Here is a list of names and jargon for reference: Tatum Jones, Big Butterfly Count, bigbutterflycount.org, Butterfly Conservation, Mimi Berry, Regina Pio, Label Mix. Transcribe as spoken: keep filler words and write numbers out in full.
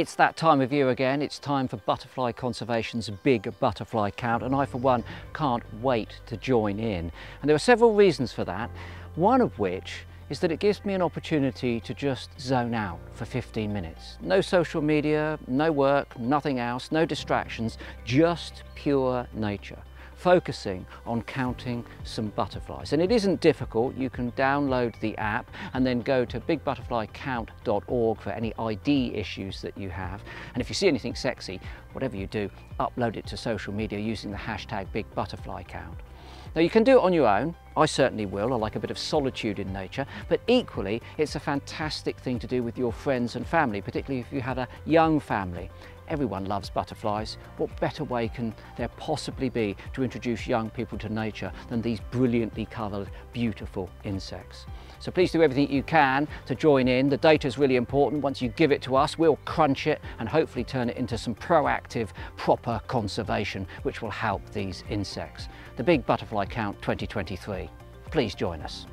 It's that time of year again. It's time for Butterfly Conservation's Big Butterfly Count, and I for one can't wait to join in. And there are several reasons for that, one of which is that it gives me an opportunity to just zone out for fifteen minutes. No social media, no work, nothing else, no distractions, just pure nature. Focusing on counting some butterflies. And it isn't difficult. You can download the app and then go to big butterfly count dot org for any I D issues that you have. And if you see anything sexy, whatever you do, upload it to social media using the hashtag big butterfly count. Now you can do it on your own. I certainly will. I like a bit of solitude in nature, but equally it's a fantastic thing to do with your friends and family, particularly if you had a young family. Everyone loves butterflies. What better way can there possibly be to introduce young people to nature than these brilliantly coloured, beautiful insects? So please do everything you can to join in. The data is really important. Once you give it to us, we'll crunch it and hopefully turn it into some proactive, proper conservation, which will help these insects. The Big Butterfly Count twenty twenty-three. Please join us.